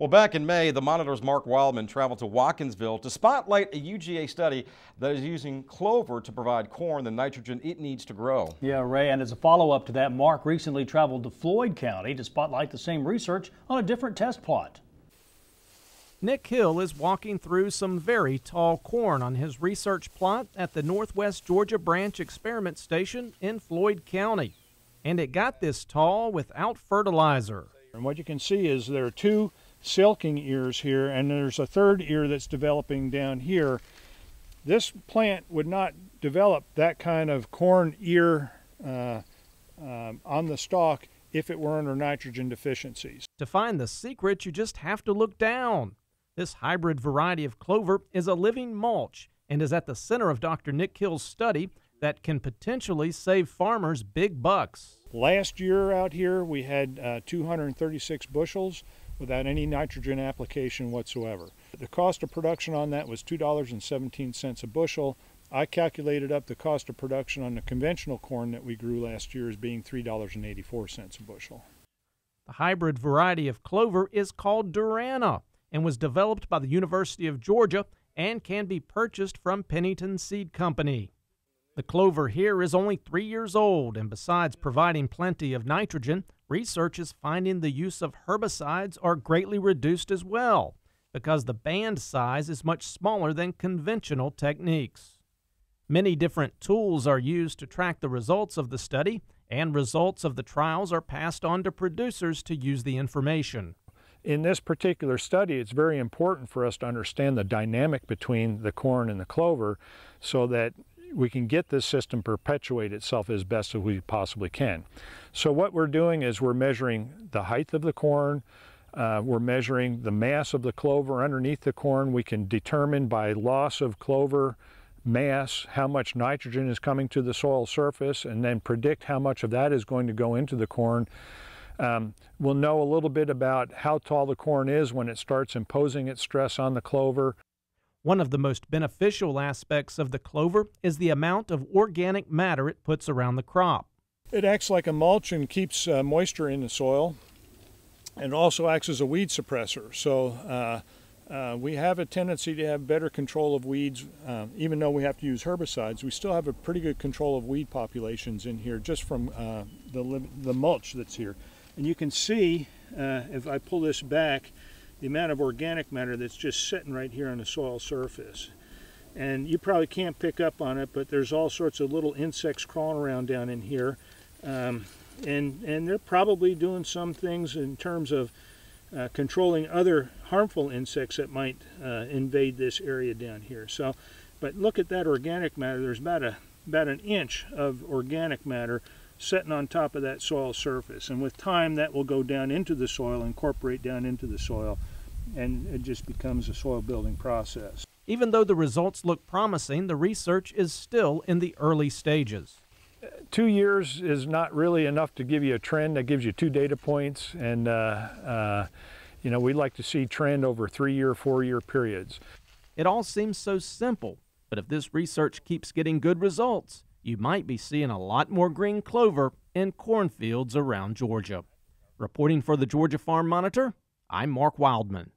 Well, back in May, the Monitor's Mark Wildman traveled to Watkinsville to spotlight a UGA study that is using clover to provide corn the nitrogen it needs to grow. Yeah, Ray, and as a follow-up to that, Mark recently traveled to Floyd County to spotlight the same research on a different test plot. Nick Hill is walking through some very tall corn on his research plot at the Northwest Georgia Branch Experiment Station in Floyd County. And it got this tall without fertilizer. And what you can see is there are two silking ears here, and there's a third ear that's developing down here. This plant would not develop that kind of corn ear on the stalk if it were under nitrogen deficiencies. To find the secret, you just have to look down. This hybrid variety of clover is a living mulch and is at the center of Dr. Nick Hill's study that can potentially save farmers big bucks. Last year out here we had 236 bushels without any nitrogen application whatsoever. The cost of production on that was $2.17 a bushel. I calculated up the cost of production on the conventional corn that we grew last year as being $3.84 a bushel. The hybrid variety of clover is called Durana and was developed by the University of Georgia and can be purchased from Pennington Seed Company. The clover here is only 3 years old, and besides providing plenty of nitrogen, research is finding the use of herbicides are greatly reduced as well, because the band size is much smaller than conventional techniques. Many different tools are used to track the results of the study, and results of the trials are passed on to producers to use the information. In this particular study, it's very important for us to understand the dynamic between the corn and the clover so that we can get this system perpetuate itself as best as we possibly can. So what we're doing is we're measuring the height of the corn, we're measuring the mass of the clover underneath the corn. We can determine by loss of clover mass how much nitrogen is coming to the soil surface and then predict how much of that is going to go into the corn. We'll know a little bit about how tall the corn is when it starts imposing its stress on the clover. One of the most beneficial aspects of the clover is the amount of organic matter it puts around the crop. It acts like a mulch and keeps moisture in the soil, and also acts as a weed suppressor. So we have a tendency to have better control of weeds. Even though we have to use herbicides, we still have a pretty good control of weed populations in here just from the mulch that's here. And you can see, if I pull this back, the amount of organic matter that's just sitting right here on the soil surface. And you probably can't pick up on it, but there's all sorts of little insects crawling around down in here. And they're probably doing some things in terms of controlling other harmful insects that might invade this area down here. So, but look at that organic matter. There's about an inch of organic matter sitting on top of that soil surface, and with time that will go down into the soil, incorporate down into the soil, and it just becomes a soil building process. Even though the results look promising, the research is still in the early stages. 2 years is not really enough to give you a trend. That gives you two data points, and you know, we like to see trend over 3 year, 4 year periods. It all seems so simple, but if this research keeps getting good results, you might be seeing a lot more green clover in cornfields around Georgia. Reporting for the Georgia Farm Monitor, I'm Mark Wildman.